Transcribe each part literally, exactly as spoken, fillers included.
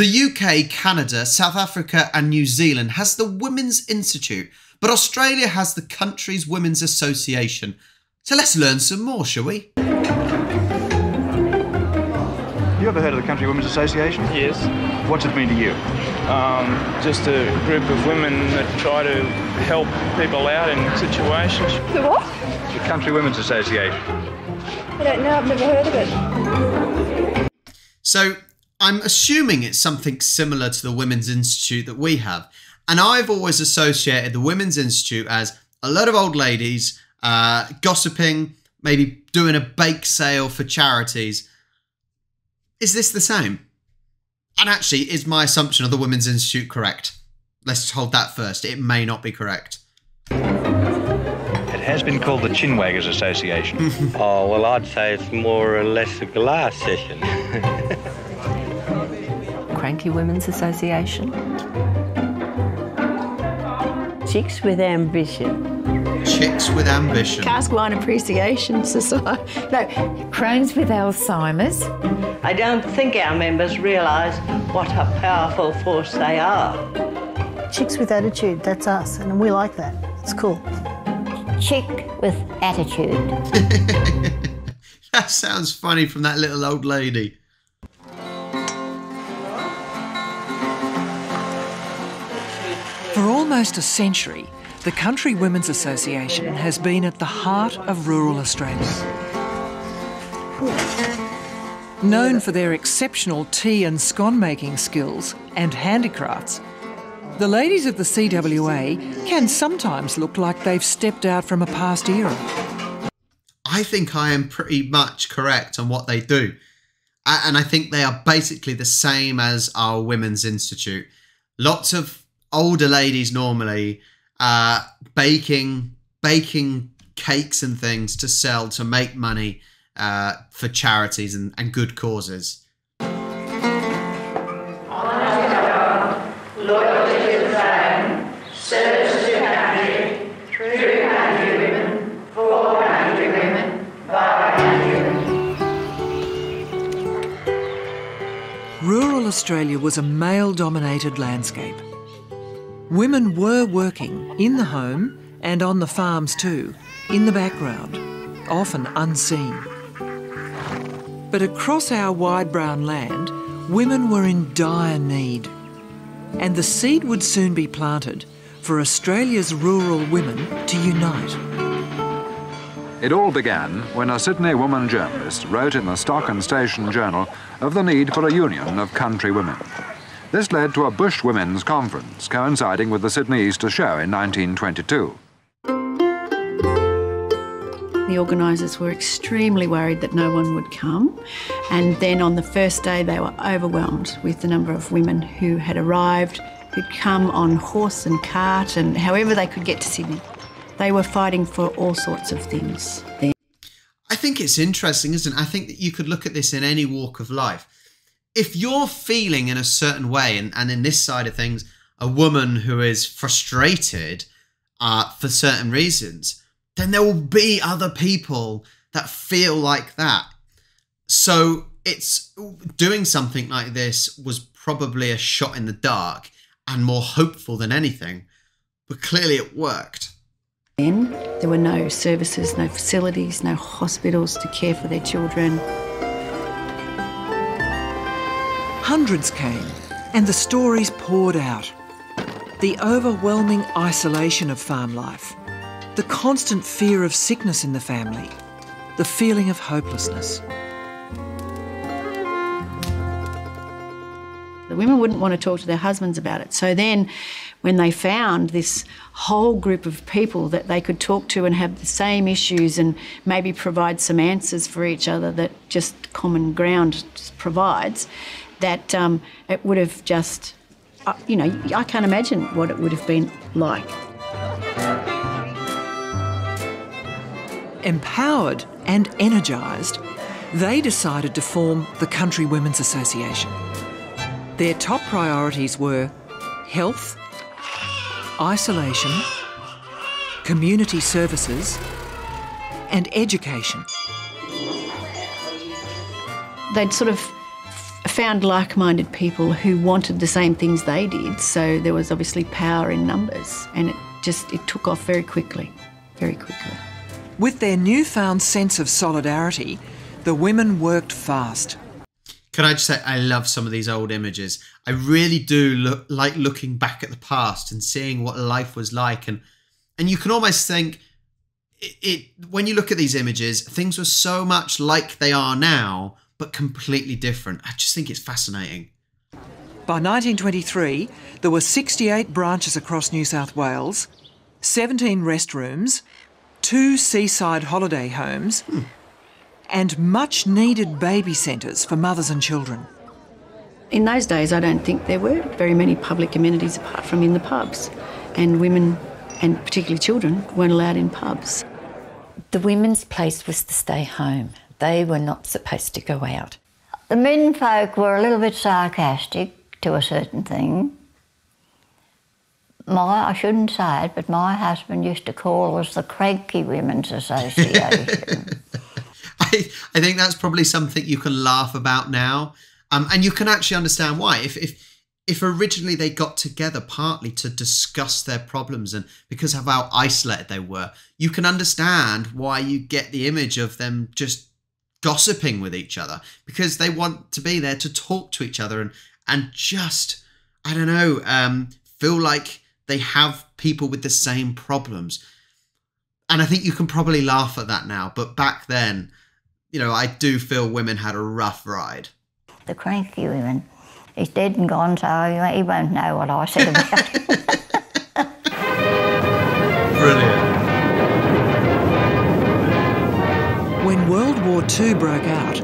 The U K, Canada, South Africa and New Zealand has the Women's Institute, but Australia has the Country's Women's Association. So let's learn some more, shall we? You ever heard of the Country Women's Association? Yes. What's it mean to you? Um, just a group of women that try to help people out in situations. The what? The Country Women's Association. I don't know, I've never heard of it. So, I'm assuming it's something similar to the Women's Institute that we have. And I've always associated the Women's Institute as a lot of old ladies uh, gossiping, maybe doing a bake sale for charities. Is this the same? And actually, is my assumption of the Women's Institute correct? Let's hold that first. It may not be correct. It has been called the Chinwaggers Association. Oh, well, I'd say it's more or less a glass session. Cranky Women's Association. Chicks with ambition. Chicks with ambition. Cask Wine Appreciation Society. No, Crohn's with Alzheimer's. I don't think our members realise what a powerful force they are. Chicks with attitude, that's us, and we like that. It's cool. Chick with attitude. That sounds funny from that little old lady. For almost a century, the Country Women's Association has been at the heart of rural Australia. Known for their exceptional tea and scone-making skills and handicrafts, the ladies of the C W A can sometimes look like they've stepped out from a past era. I think I am pretty much correct on what they do. And I think they are basically the same as our Women's Institute. Lots of older ladies normally uh, baking, baking cakes and things to sell to make money Uh, for charities and, and good causes. Rural Australia was a male-dominated landscape. Women were working in the home and on the farms too, in the background, often unseen. But across our wide brown land, women were in dire need. And the seed would soon be planted for Australia's rural women to unite. It all began when a Sydney woman journalist wrote in the Stock and Station Journal of the need for a union of country women. This led to a bush women's conference coinciding with the Sydney Easter Show in nineteen twenty-two. The organisers were extremely worried that no one would come, and then on the first day they were overwhelmed with the number of women who had arrived, who'd come on horse and cart and however they could get to Sydney. They were fighting for all sorts of things. I think it's interesting, isn't it? I think that you could look at this in any walk of life. If you're feeling in a certain way, and, and in this side of things, a woman who is frustrated uh, for certain reasons, then there will be other people that feel like that. So it's doing something like this was probably a shot in the dark and more hopeful than anything, but clearly it worked. Then there were no services, no facilities, no hospitals to care for their children. Hundreds came and the stories poured out. The overwhelming isolation of farm life, the constant fear of sickness in the family, the feeling of hopelessness. The women wouldn't want to talk to their husbands about it. So then when they found this whole group of people that they could talk to and have the same issues and maybe provide some answers for each other that just common ground provides, that um, it would have just, uh, you know, I can't imagine what it would have been like. Empowered and energised, they decided to form the Country Women's Association. Their top priorities were health, isolation, community services, and education. They'd sort of found like-minded people who wanted the same things they did, so there was obviously power in numbers, and it just it took off very quickly, very quickly. With their newfound sense of solidarity, the women worked fast. Can I just say, I love some of these old images. I really do look, like looking back at the past and seeing what life was like. And and you can almost think, it, it when you look at these images, things were so much like they are now, but completely different. I just think it's fascinating. By nineteen twenty-three, there were sixty-eight branches across New South Wales, seventeen restrooms, two seaside holiday homes, hmm. and much-needed baby centres for mothers and children. In those days, I don't think there were very many public amenities apart from in the pubs, and women, and particularly children, weren't allowed in pubs. The women's place was to stay home. They were not supposed to go out. The men folk were a little bit sarcastic to a certain thing. My, I shouldn't say it, but my husband used to call us the Cranky Women's Association. I think that's probably something you can laugh about now, um, and you can actually understand why. If, if, if originally they got together partly to discuss their problems and because of how isolated they were, you can understand why you get the image of them just gossiping with each other, because they want to be there to talk to each other and and just, I don't know, um, feel like they have people with the same problems. And I think you can probably laugh at that now, but back then, you know, I do feel women had a rough ride. The Cranky Women. He's dead and gone, so he won't know what I said about him. Brilliant. When World War Two broke out,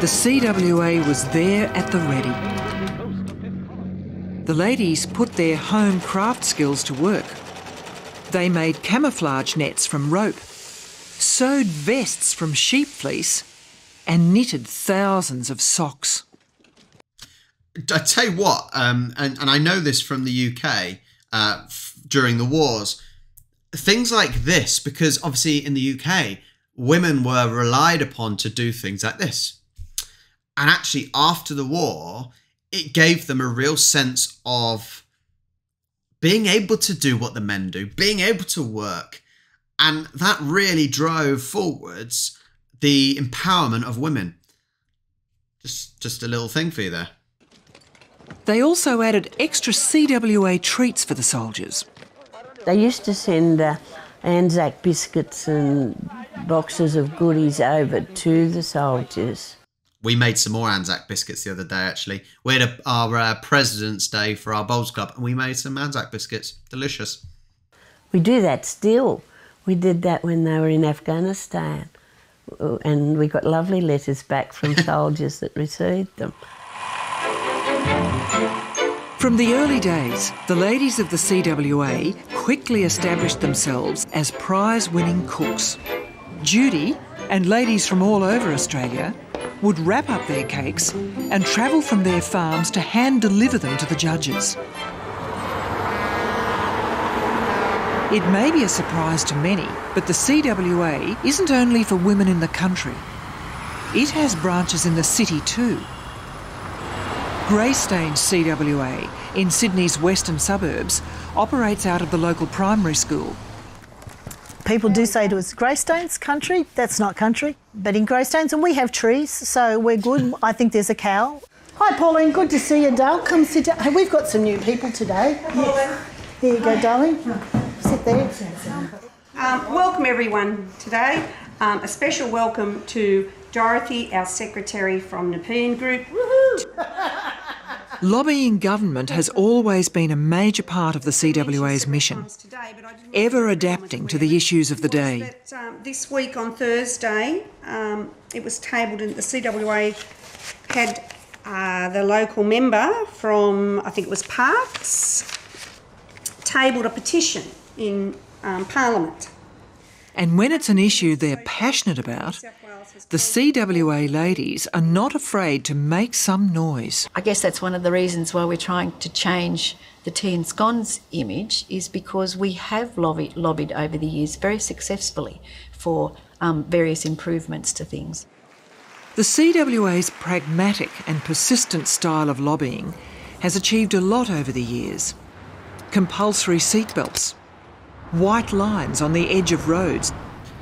the C W A was there at the ready. The ladies put their home craft skills to work. They made camouflage nets from rope, sewed vests from sheep fleece, and knitted thousands of socks. I tell you what, um, and, and I know this from the U K uh, f during the wars, things like this, because obviously in the U K, women were relied upon to do things like this. And actually after the war, it gave them a real sense of being able to do what the men do, being able to work. And that really drove forwards the empowerment of women. Just, just a little thing for you there. They also added extra C W A treats for the soldiers. They used to send uh, Anzac biscuits and boxes of goodies over to the soldiers. We made some more Anzac biscuits the other day, actually. We had a, our uh, President's Day for our bowls club, and we made some Anzac biscuits. Delicious. We do that still. We did that when they were in Afghanistan, and we got lovely letters back from soldiers that received them. From the early days, the ladies of the C W A quickly established themselves as prize-winning cooks. Judy and ladies from all over Australia would wrap up their cakes and travel from their farms to hand-deliver them to the judges. It may be a surprise to many, but the C W A isn't only for women in the country. It has branches in the city too. Greystanes C W A, in Sydney's western suburbs, operates out of the local primary school. People do say to us, Greystanes country? That's not country. But in Greystanes, and we have trees, so we're good. I think there's a cow. Hi, Pauline, good to see you, Dale. Come sit down. Hey, we've got some new people today. Hi, Pauline. Here you go, darling. Sit there. Um, welcome everyone today. Um, a special welcome to Dorothy, our secretary from Nepean Group. Woohoo! Lobbying government has always been a major part of the C W A's mission, ever adapting to the issues of the day. This week on Thursday, um, it was tabled in the C W A had uh, the local member from, I think it was Parks, tabled a petition in um, Parliament. And when it's an issue they're passionate about, the C W A ladies are not afraid to make some noise. I guess that's one of the reasons why we're trying to change the tea and scones image, is because we have lobbied, lobbied over the years very successfully for um, various improvements to things. The C W A's pragmatic and persistent style of lobbying has achieved a lot over the years. Compulsory seatbelts, white lines on the edge of roads,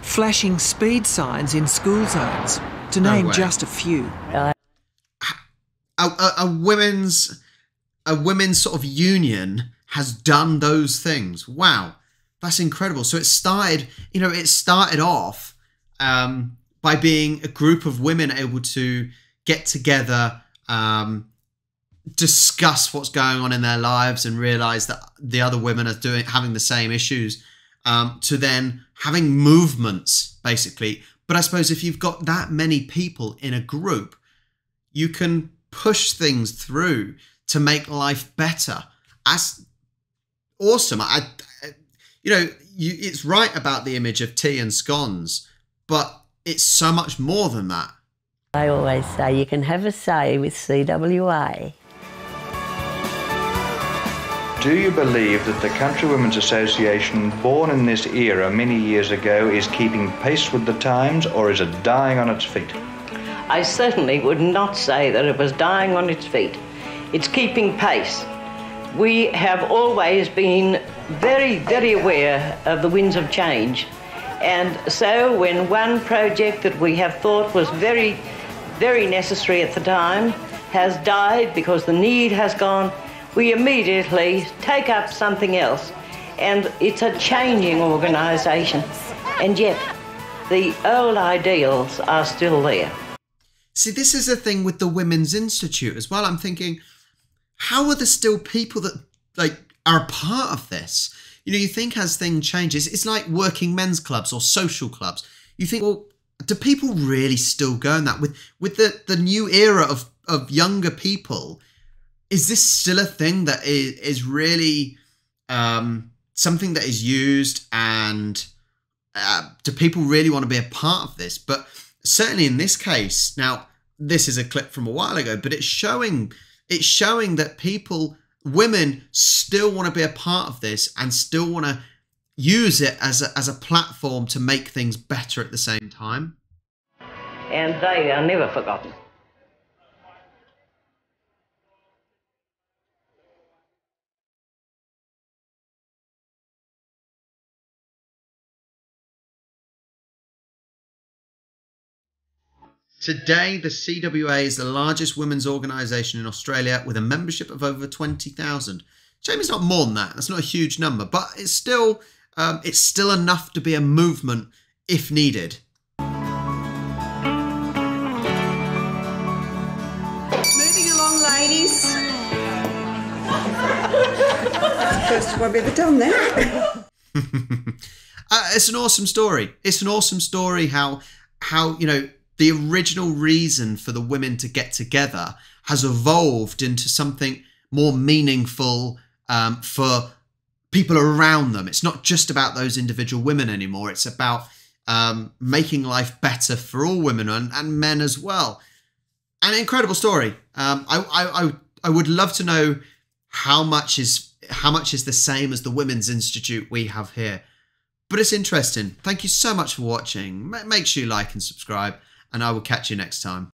flashing speed signs in school zones, to no name way. just a few. A, a, a women's a women's sort of union has done those things. Wow, that's incredible. So it started, you know, it started off um, by being a group of women able to get together, um, discuss what's going on in their lives, and realize that the other women are doing having the same issues. Um, to then having movements, basically. But I suppose if you've got that many people in a group, you can push things through to make life better. That's awesome. I, I you know, you, it's right about the image of tea and scones, but it's so much more than that. I always say you can have a say with C W A. Do you believe that the Country Women's Association, born in this era many years ago, is keeping pace with the times, or is it dying on its feet? I certainly would not say that it was dying on its feet. It's keeping pace. We have always been very, very aware of the winds of change. And so when one project that we have thought was very, very necessary at the time has died because the need has gone, we immediately take up something else, and it's a changing organisation, and yet the old ideals are still there. See, this is the thing with the Women's Institute as well. I'm thinking, how are there still people that like are a part of this? You know, you think as things changes, it's like working men's clubs or social clubs. You think, well, do people really still go in that? With with the, the new era of, of younger people, is this still a thing that is, is really um, something that is used, and uh, do people really want to be a part of this? But certainly in this case, now this is a clip from a while ago, but it's showing, it's showing that people, women still want to be a part of this and still want to use it as a, as a platform to make things better at the same time. And they are never forgotten. Today, the C W A is the largest women's organisation in Australia, with a membership of over twenty thousand. Shame it's not more than that. That's not a huge number, but it's still, um, it's still enough to be a movement if needed. Moving along, ladies. First time I've ever done that. uh, it's an awesome story. It's an awesome story how, how you know, the original reason for the women to get together has evolved into something more meaningful um, for people around them. It's not just about those individual women anymore. It's about um, making life better for all women and, and men as well. An incredible story. Um, I, I, I, I would love to know how much is how much is the same as the Women's Institute we have here. But it's interesting. Thank you so much for watching. Make sure you like and subscribe, and I will catch you next time.